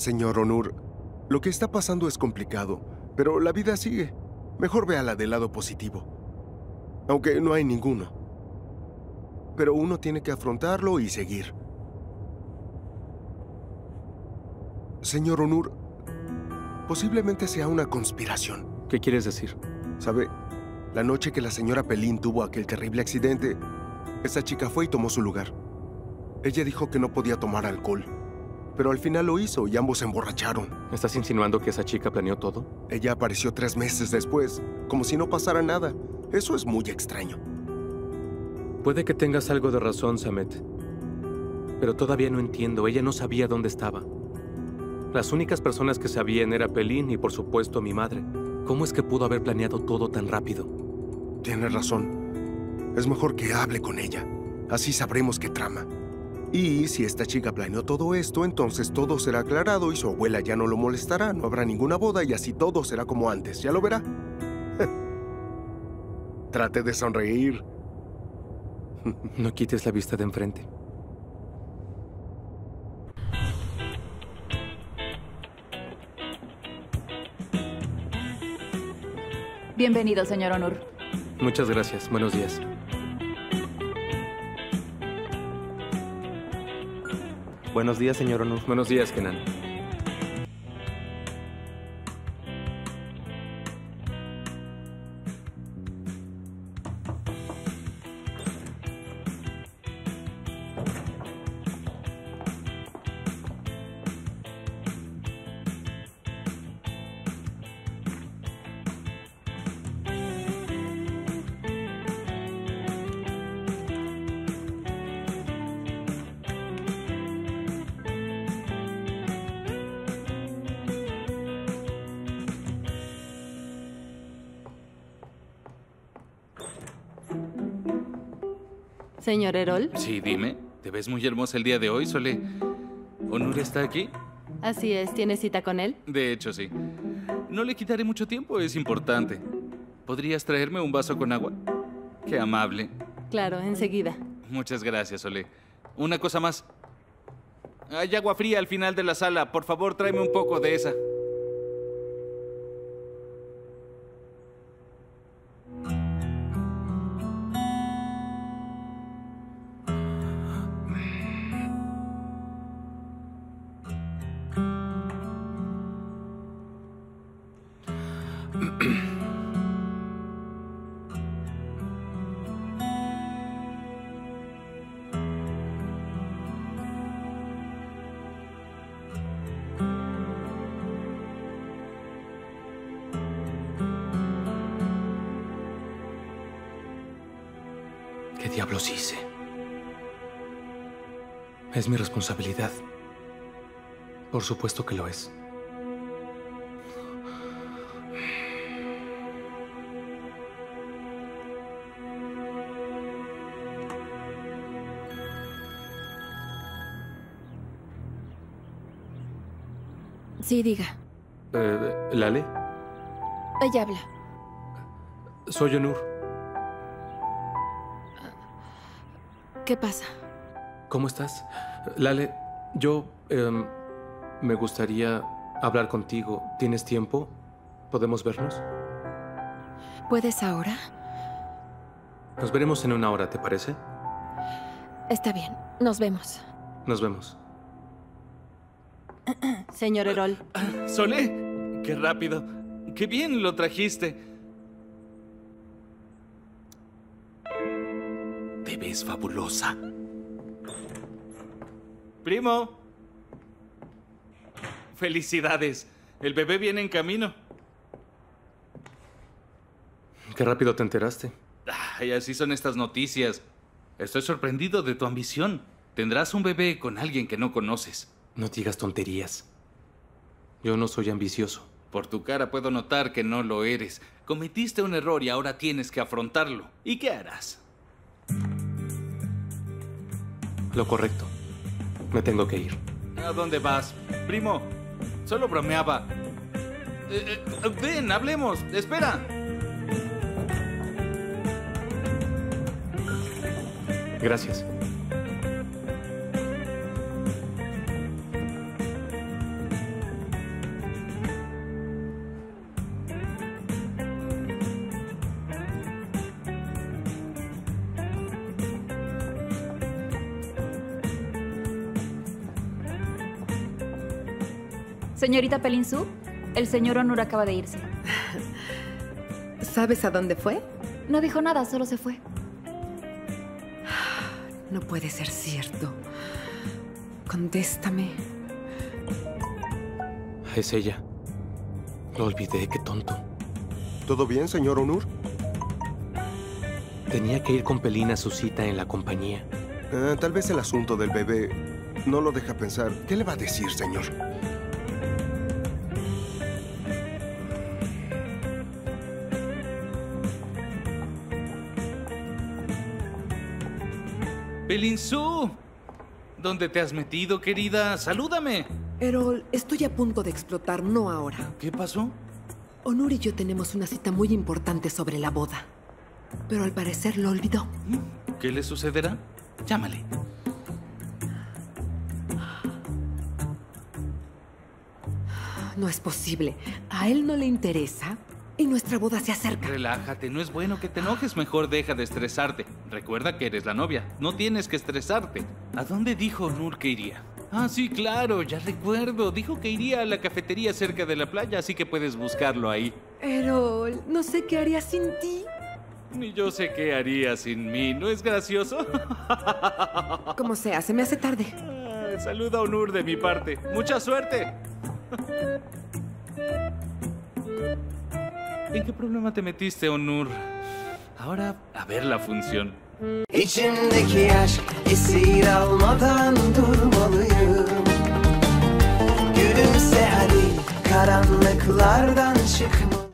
Señor Onur, lo que está pasando es complicado, pero la vida sigue. Mejor véala del lado positivo. Aunque no hay ninguno. Pero uno tiene que afrontarlo y seguir. Señor Onur, posiblemente sea una conspiración. ¿Qué quieres decir? ¿Sabe? La noche que la señora Pelín tuvo aquel terrible accidente, esa chica fue y tomó su lugar. Ella dijo que no podía tomar alcohol. Pero al final lo hizo y ambos se emborracharon. ¿Estás insinuando que esa chica planeó todo? Ella apareció 3 meses después, como si no pasara nada. Eso es muy extraño. Puede que tengas algo de razón, Samet. Pero todavía no entiendo. Ella no sabía dónde estaba. Las únicas personas que sabían era Pelín y, por supuesto, mi madre. ¿Cómo es que pudo haber planeado todo tan rápido? Tienes razón. Es mejor que hable con ella. Así sabremos qué trama. Y si esta chica planeó todo esto, entonces todo será aclarado y su abuela ya no lo molestará, no habrá ninguna boda y así todo será como antes. Ya lo verá. Trate de sonreír. No quites la vista de enfrente. Bienvenido, señor Onur. Muchas gracias. Buenos días. Buenos días, señor Onur. Buenos días, Kenan. ¿Señor Erol? Sí, dime. Te ves muy hermosa el día de hoy, Sole. ¿Onur está aquí? Así es. ¿Tienes cita con él? De hecho, sí. No le quitaré mucho tiempo, es importante. ¿Podrías traerme un vaso con agua? Qué amable. Claro, enseguida. Muchas gracias, Sole. Una cosa más. Hay agua fría al final de la sala. Por favor, tráeme un poco de esa. ¿Qué diablos hice? Es mi responsabilidad. Por supuesto que lo es. Sí, diga. ¿Lale? Ella habla. Soy Onur. ¿Qué pasa? ¿Cómo estás? Lale, yo me gustaría hablar contigo. ¿Tienes tiempo? ¿Podemos vernos? ¿Puedes ahora? Nos veremos en 1 hora, ¿te parece? Está bien, nos vemos. Nos vemos. Señor Erol. Sole, qué rápido. Qué bien lo trajiste. Te ves fabulosa. Primo. Felicidades. El bebé viene en camino. Qué rápido te enteraste. Ay, así son estas noticias. Estoy sorprendido de tu ambición. Tendrás un bebé con alguien que no conoces. No digas tonterías. Yo no soy ambicioso. Por tu cara puedo notar que no lo eres. Cometiste un error y ahora tienes que afrontarlo. ¿Y qué harás? Lo correcto. Me tengo que ir. ¿A dónde vas? Primo, solo bromeaba. Ven, hablemos. Espera. Gracias. Señorita Pelinsu, el señor Onur acaba de irse. ¿Sabes a dónde fue? No dijo nada, solo se fue. No puede ser cierto. Contéstame. Es ella. Lo olvidé, qué tonto. ¿Todo bien, señor Onur? Tenía que ir con Pelín a su cita en la compañía. Tal vez el asunto del bebé no lo deja pensar. ¿Qué le va a decir, señor? Pelinsu, ¿dónde te has metido, querida? ¡Salúdame! Erol, estoy a punto de explotar, no ahora. ¿Qué pasó? Onur y yo tenemos una cita muy importante sobre la boda, pero al parecer lo olvidó. ¿Qué le sucederá? Llámale. No es posible. A él no le interesa y nuestra boda se acerca. Relájate, no es bueno que te enojes. Mejor deja de estresarte. Recuerda que eres la novia. No tienes que estresarte. ¿A dónde dijo Onur que iría? Ah, sí, claro, ya recuerdo. Dijo que iría a la cafetería cerca de la playa, así que puedes buscarlo ahí. Erol, no sé qué haría sin ti. Ni yo sé qué haría sin mí. ¿No es gracioso? Como sea, se me hace tarde. Saluda a Onur de mi parte. ¡Mucha suerte! ¿En qué problema te metiste, Onur? Ahora, a ver la función. İçimdeki aşk esir almadan durmalıyım. Gülümse hadi, karanlıklardan çıkma.